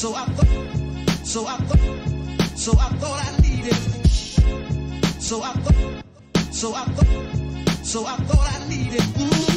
So I thought I needed.